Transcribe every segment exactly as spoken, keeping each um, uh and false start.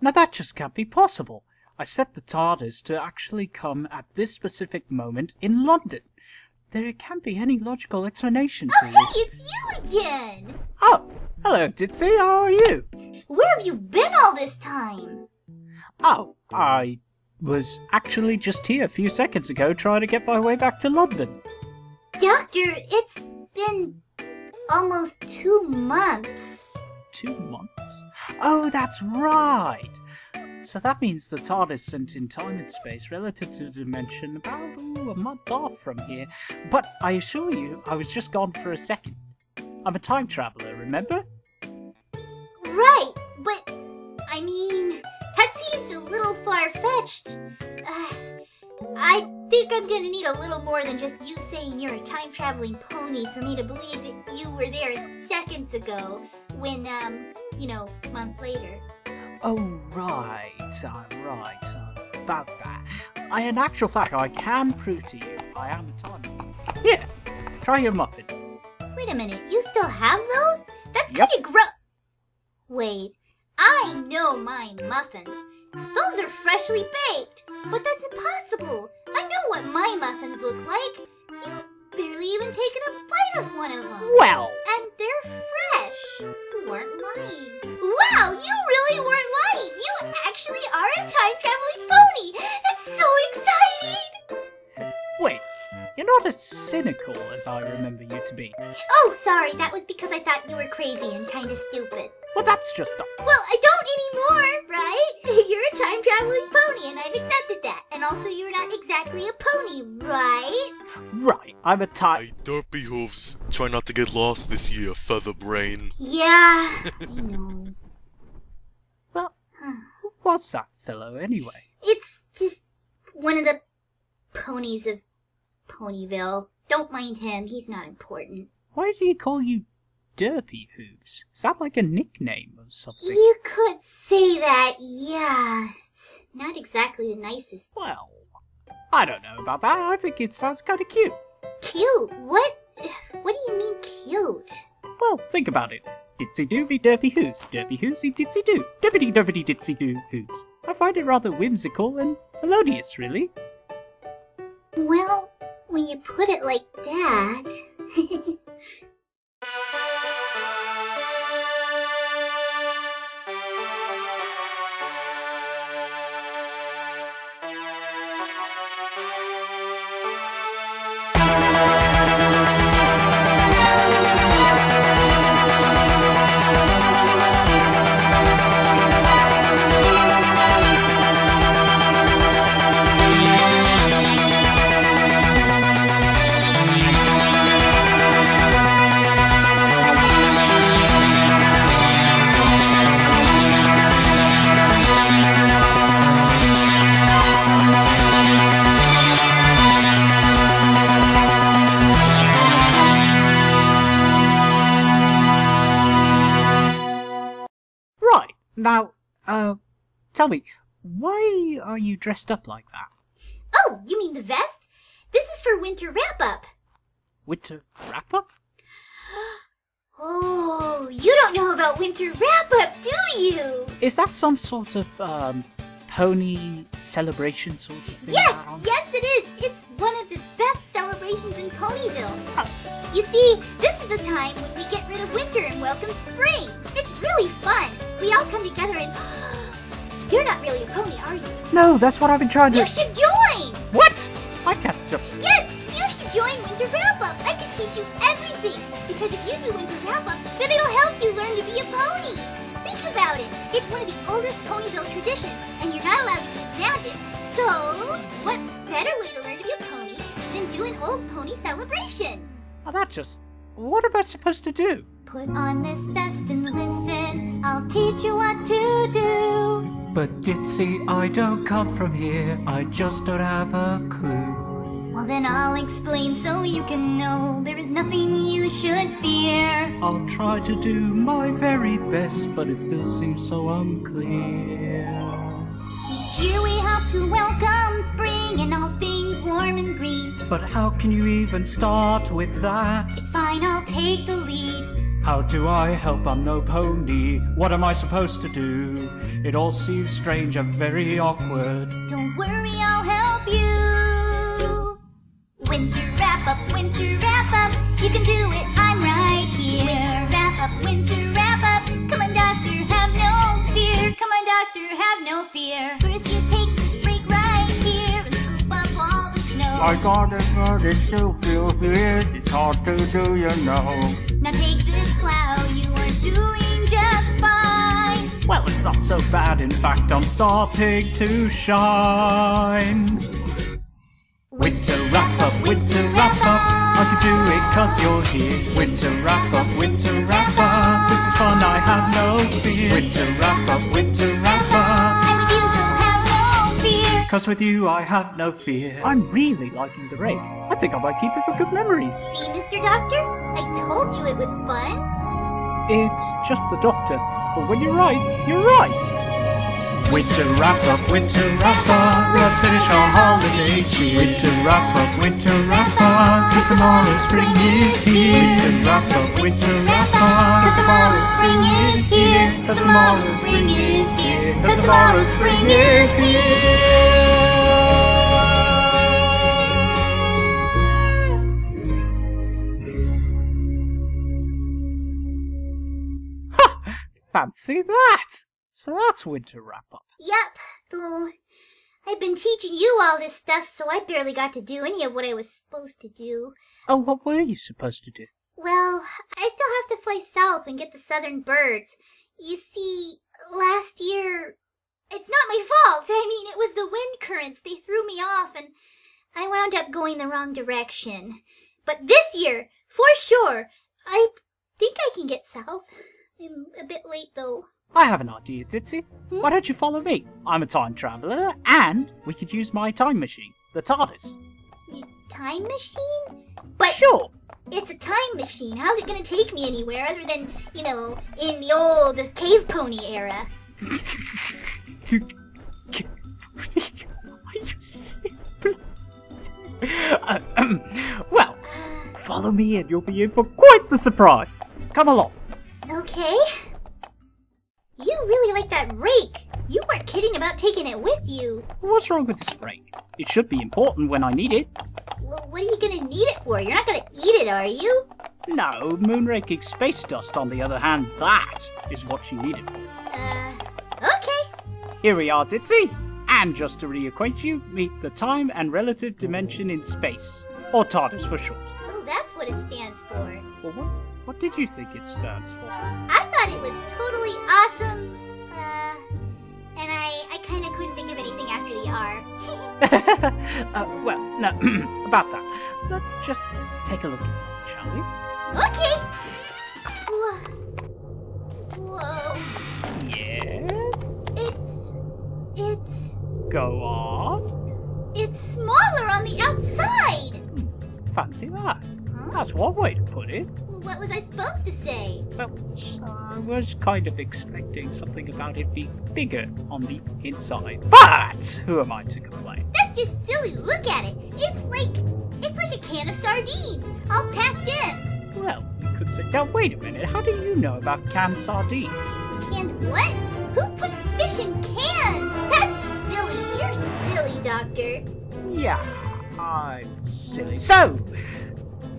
Now that just can't be possible. I set the TARDIS to actually come at this specific moment in London. There can't be any logical explanation for this. Oh, hey, it's you again! Oh, hello, Ditzy, how are you? Where have you been all this time? Oh, I was actually just here a few seconds ago trying to get my way back to London. Doctor, it's been almost two months. Two months? Oh, that's right! So that means the TARDIS sent in time and space relative to the dimension about ooh, a month off from here. But I assure you, I was just gone for a second. I'm a time traveller, remember? Right, but I mean, that seems a little far-fetched. Uh, I think I'm gonna need a little more than just you saying you're a time-traveling pony for me to believe that you were there seconds ago when, um, you know, months later. Oh, right, I'm right, I'm about that. I, in actual fact, I can prove to you I am a time. Here, try your muffin. Wait a minute, you still have those? That's yep. Kind of gross. Wait, I know my muffins. Those are freshly baked, but that's impossible. I know what my muffins look like. You've barely even taken a bite of one of them. Well. And they're fresh. You weren't mine. Wow, you really weren't lying! You actually are a time-traveling pony! It's so exciting! Wait, you're not as cynical as I remember you to be. Oh, sorry, that was because I thought you were crazy and kind of stupid. Well, that's just a- Well, I don't anymore, right? You're a time-traveling pony, and I've accepted that. And also, you're not exactly a pony, right? Right, I'm a time- Hey, Derpy Hooves, try not to get lost this year, Featherbrain. Yeah, I know. Who was that fellow, anyway? It's just one of the ponies of Ponyville. Don't mind him, he's not important. Why do you call you Derpy Hooves? Sounds like a nickname or something. You could say that, yeah. It's not exactly the nicest. Well, I don't know about that. I think it sounds kind of cute. Cute? What? What do you mean cute? Well, think about it. Ditzy doo be derpy hooves, derpy hoovesy ditzy doo, derpity derpity ditzy doo hooves. I find it rather whimsical and melodious, really. Well, when you put it like that. Now, uh, tell me, why are you dressed up like that? Oh, you mean the vest? This is for Winter Wrap-Up. Winter Wrap-Up? Oh, you don't know about Winter Wrap-Up, do you? Is that some sort of, um, pony celebration sort of thing? Yes, around? Yes it is. It's one of the best celebrations in Ponyville. Oh. You see, this is the time when we get rid of winter and welcome spring. It's really fun. We all come together and... You're not really a pony, are you? No, that's what I've been trying to... You should join! What? I can't jump. Yes, you should join Winter Wrap-Up. I can teach you everything. Because if you do Winter Wrap-Up, then it'll help you learn to be a pony. Think about it. It's one of the oldest Ponyville traditions, and you're not allowed to use magic. So, what better way to learn to be a pony than do an old pony celebration? Oh, that just... What am I supposed to do? Put on this vest and listen, I'll teach you what to do. But Ditzy, I don't come from here, I just don't have a clue. Well then I'll explain so you can know, there is nothing you should fear. I'll try to do my very best, but it still seems so unclear. Each year we have to welcome spring and all things warm and green. But how can you even start with that? It's fine, I'll take the lead. How do I help? I'm no pony. What am I supposed to do? It all seems strange and very awkward. Don't worry, I'll help you. Winter Wrap-Up, Winter Wrap-Up, you can do it, I'm right here. Winter Wrap-Up, Winter Wrap-Up, come on Doctor, have no fear. Come on Doctor, have no fear. First you take this break right here and scoop up all the snow. I got it, but it still feels weird. It's hard to do, you know. Now take this plow, you are doing just fine. Well, it's not so bad, in fact, I'm starting to shine. Winter Wrap-Up, Winter Wrap-Up, I can do it cause you're here. Winter Wrap-Up, Winter Wrap-Up, this is fun, I have no fear. Winter Wrap-Up, Winter Wrap-Up, and with you don't have no fear. Cause with you I have no fear. I'm really liking the break. I think I might keep it for good memories. See, Mister Doctor? I told you it was fun. It's just the Doctor, but when you're right, you're right! Winter Wrap-Up, Winter Wrap-Up, let's finish our holiday cheer. Winter Wrap-Up, Winter Wrap-Up, cause tomorrow spring is here. Winter Wrap-Up, Winter Wrap-Up, cause tomorrow spring is here. Cause tomorrow spring is here. Cause tomorrow spring is here. Fancy that! So that's Winter Wrap-Up. Yep, though I've been teaching you all this stuff, so I barely got to do any of what I was supposed to do. Oh, what were you supposed to do? Well, I still have to fly south and get the southern birds. You see, last year, it's not my fault. I mean, it was the wind currents. They threw me off, and I wound up going the wrong direction. But this year, for sure, I think I can get south. I'm a bit late, though. I have an idea, Ditzy. Hmm? Why don't you follow me? I'm a time traveller, and we could use my time machine, the TARDIS. Your time machine? But sure! It's a time machine. How's it going to take me anywhere other than, you know, in the old cave pony era? Are you simple? uh, um, well, follow me and you'll be in for quite the surprise. Come along. Okay. You really like that rake. You weren't kidding about taking it with you. What's wrong with this rake? It should be important when I need it. Well, what are you going to need it for? You're not going to eat it, are you? No, moonraking space dust, on the other hand, that is what you need it for. Uh, okay. Here we are, Ditzy. And just to reacquaint you, meet the time and relative dimension in space, or TARDIS for short. Oh, that's what it stands for. Well, what? What did you think it stands for? I thought it was totally awesome, uh, and I, I kind of couldn't think of anything after the R. uh, well, no, about that. Let's just take a look at some, shall we? Okay! Whoa. Whoa. Yes? It's... it's... Go on? It's smaller on the outside! Fancy that. Huh? That's one way to put it. What was I supposed to say? Well, I was kind of expecting something about it being bigger on the inside. But who am I to complain? That's just silly. Look at it. It's like it's like a can of sardines, all packed in. Well, you could say. Now wait a minute. How do you know about canned sardines? Canned what? Who puts fish in cans? That's silly. You're silly, Doctor. Yeah, I'm silly. So,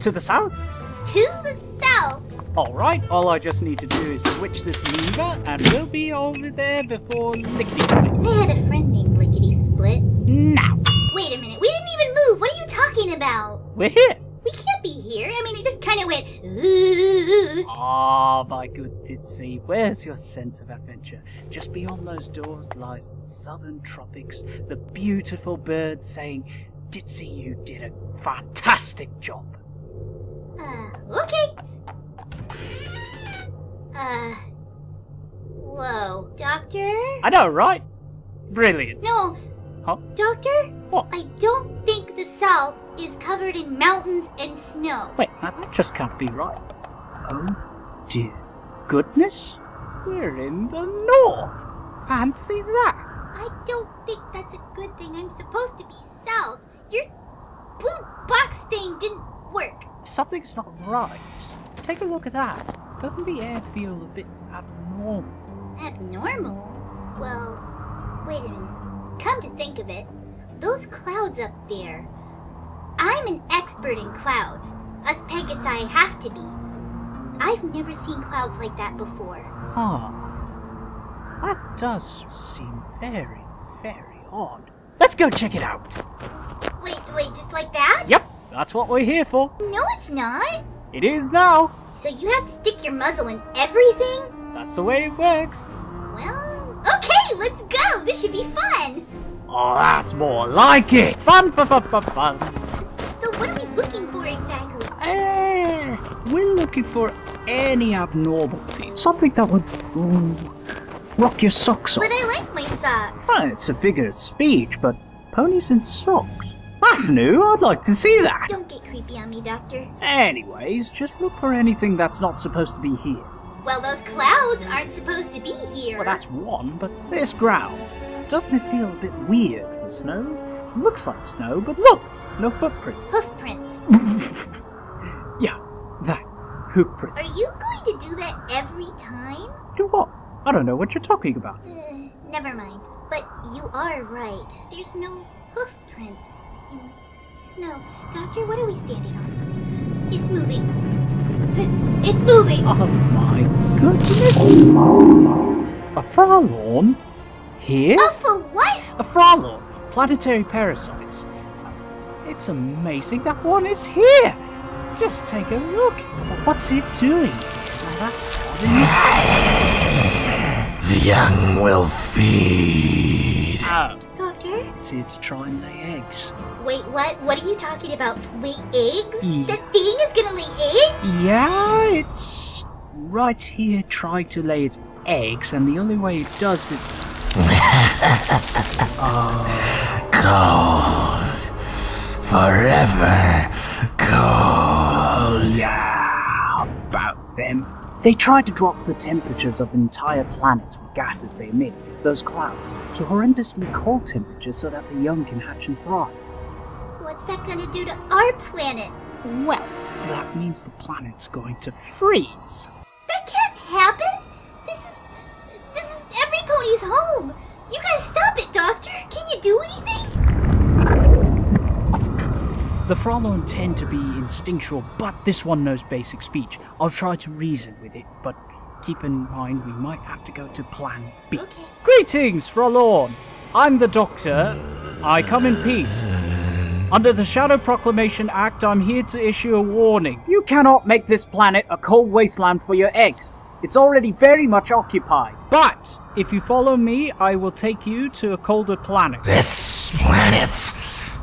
to the south. To the south! Alright, all I just need to do is switch this lever and we'll be over there before lickety-split. I had a friend named Lickety-Split. Now! Wait a minute, we didn't even move! What are you talking about? We're here! We can't be here! I mean, it just kind of went ooh. Ah, my good Ditzy, where's your sense of adventure? Just beyond those doors lies the southern tropics, the beautiful birds saying, Ditzy, you did a fantastic job! Uh, okay. Uh, whoa, Doctor? I know, right? Brilliant. No. Huh? Doctor? What? I don't think the south is covered in mountains and snow. Wait, that just can't be right. Oh, dear goodness. We're in the north. Fancy that. I don't think that's a good thing. I'm supposed to be south. Your blue box thing didn't work. Something's not right. Take a look at that. Doesn't the air feel a bit abnormal? Abnormal? Well, Wait a minute. Come to think of it, those clouds up there... I'm an expert in clouds. Us Pegasi have to be. I've never seen clouds like that before. Huh. That does seem very, very odd. Let's go check it out. Wait, wait, just like that? Yep, that's what we're here for. No, it's not. It is now. So you have to stick your muzzle in everything? That's the way it works. Well, okay, let's go. This should be fun. Oh, that's more like it. Fun, fun, fun, fun, fun. So what are we looking for exactly? Uh, we're looking for any abnormality. Something that would... Ooh, rock your socks off. But I like my socks. Well, it's a figure of speech, but ponies in socks? That's new, I'd like to see that. Don't get creepy on me, Doctor. Anyways, just look for anything that's not supposed to be here. Well, those clouds aren't supposed to be here. Well, that's one, but this ground. Doesn't it feel a bit weird for snow? Looks like snow, but look! No footprints. Hoofprints. Yeah, that. Hoofprints. Are you going to do that every time? Do what? I don't know what you're talking about. Uh, never mind. But you are right. There's no hoof prints in the snow. Doctor, what are we standing on? It's moving. It's moving! Oh my goodness! A Fralorn? Here? A for what? A Fralorn. Planetary parasites. It's amazing that one is here! Just take a look. What's it doing? Now that's odd enough. The young will feed. Oh. Doctor? It's here to try and lay eggs. Wait, what? What are you talking about? Lay eggs? Yeah. The thing is gonna lay eggs? Yeah, it's right here trying to lay its eggs, and the only way it does is... uh... Cold. Forever cold. Yeah, about them. They tried to drop the temperatures of entire planets with gases they emit, those clouds, to horrendously cold temperatures so that the young can hatch and thrive. What's that gonna do to our planet? Well, that means the planet's going to freeze. That can't happen! This is... this is every pony's home! You gotta stop it, Doctor! Can you do anything? The Fralorn tend to be instinctual, but this one knows basic speech. I'll try to reason with it, but keep in mind we might have to go to plan B. Okay. Greetings, Fralorn! I'm the Doctor. I come in peace. Under the Shadow Proclamation Act, I'm here to issue a warning. You cannot make this planet a cold wasteland for your eggs. It's already very much occupied. But if you follow me, I will take you to a colder planet. This planet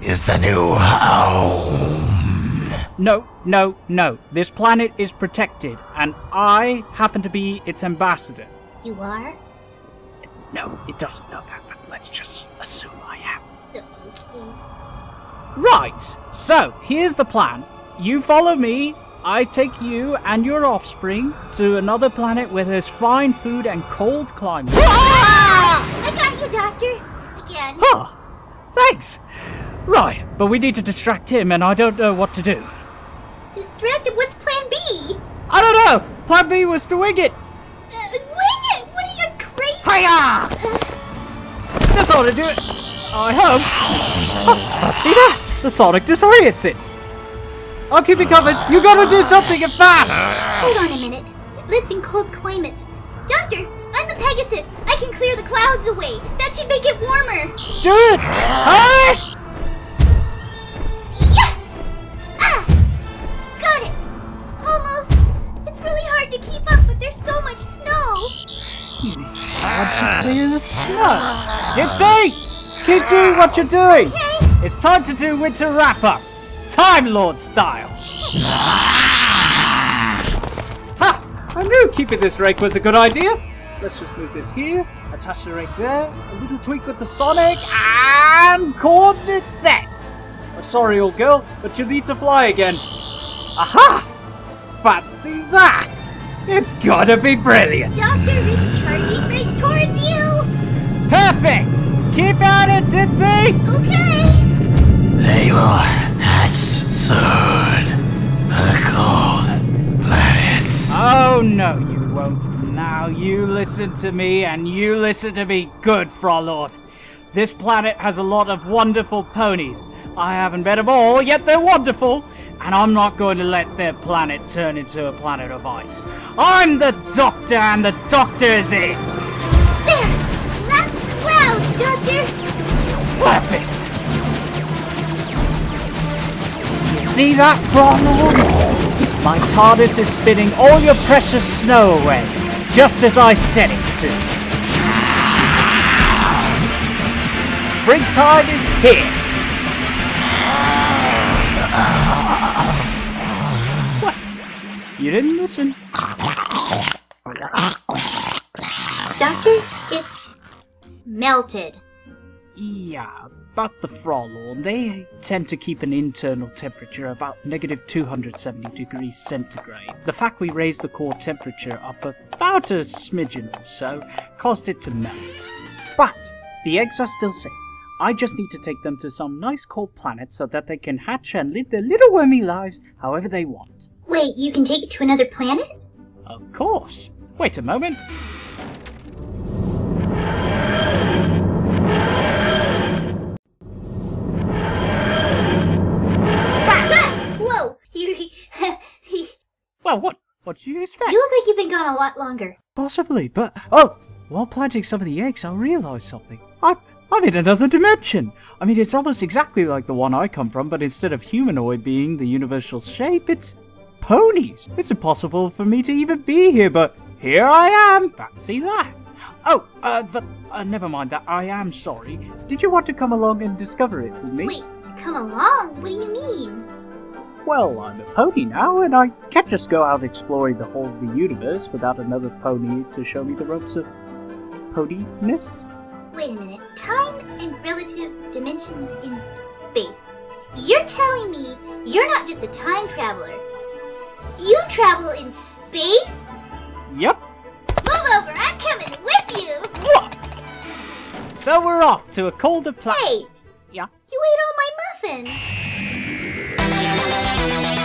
is the new home. No, no, no. This planet is protected, and I happen to be its ambassador. You are? No, it doesn't know that, but let's just assume I am. Okay. Right, so here's the plan. You follow me, I take you and your offspring to another planet where there's fine food and cold climate. Ah! I got you, Doctor! Again. Huh! Thanks! Right, but we need to distract him, and I don't know what to do. Distracted? What's plan B? I don't know! Plan B was to wing it! Uh, wing it? What are you, crazy? Hi-ya! Uh... That's how to do it! I hope! Oh, fancy that! The Sonic disorients it! I'll keep you covered! You gotta do something and fast! Hold on a minute. It lives in cold climates. Doctor, I'm the Pegasus! I can clear the clouds away! That should make it warmer! Do it! Hey! It's hard to clear the snow. Ditzy! Keep doing what you're doing! Okay. It's time to do Winter Wrap-Up! Time Lord style! Ha! I knew keeping this rake was a good idea! Let's just move this here, attach the rake there, a little tweak with the Sonic, and coordinates set! I'm sorry, old girl, but you need to fly again. Aha! Fancy that! It's gotta be brilliant! Doctor is charging right towards you! Perfect! Keep at it, Ditzy! Okay! They will hatch soon. The cold planets. Oh no, you won't. Now you listen to me, and you listen to me good, Fralorn. This planet has a lot of wonderful ponies. I haven't met them all, yet they're wonderful. And I'm not going to let their planet turn into a planet of ice. I'm the Doctor, and the Doctor is it. There! That's swell, Doctor! Perfect! You see that, Fralorn? My TARDIS is spinning all your precious snow away, just as I said it to. Springtime is here. You didn't listen. Doctor, it melted. Yeah, about the Fralorn. They tend to keep an internal temperature about negative two hundred seventy degrees centigrade. The fact we raised the core temperature up about a smidgen or so caused it to melt. But the eggs are still safe. I just need to take them to some nice cold planet so that they can hatch and live their little wormy lives however they want. Wait, you can take it to another planet? Of course. Wait a moment. Ah! Whoa! Well, what? What do you expect? You look like you've been gone a lot longer. Possibly, but oh, while planting some of the eggs, I realized something. I've I'm in another dimension! I mean, it's almost exactly like the one I come from, but instead of humanoid being the universal shape, it's ponies! It's impossible for me to even be here, but here I am! Fancy that! Oh, uh, but uh, never mind that, I am sorry. Did you want to come along and discover it with me? Wait, come along? What do you mean? Well, I'm a pony now, and I can't just go out exploring the whole of the universe without another pony to show me the ropes of ponyness. Wait a minute. Time and relative dimension in space. You're telling me you're not just a time traveler. You travel in space? Yep. Move over. I'm coming with you. What? So we're off to a colder planet. Hey. Yeah? You ate all my muffins.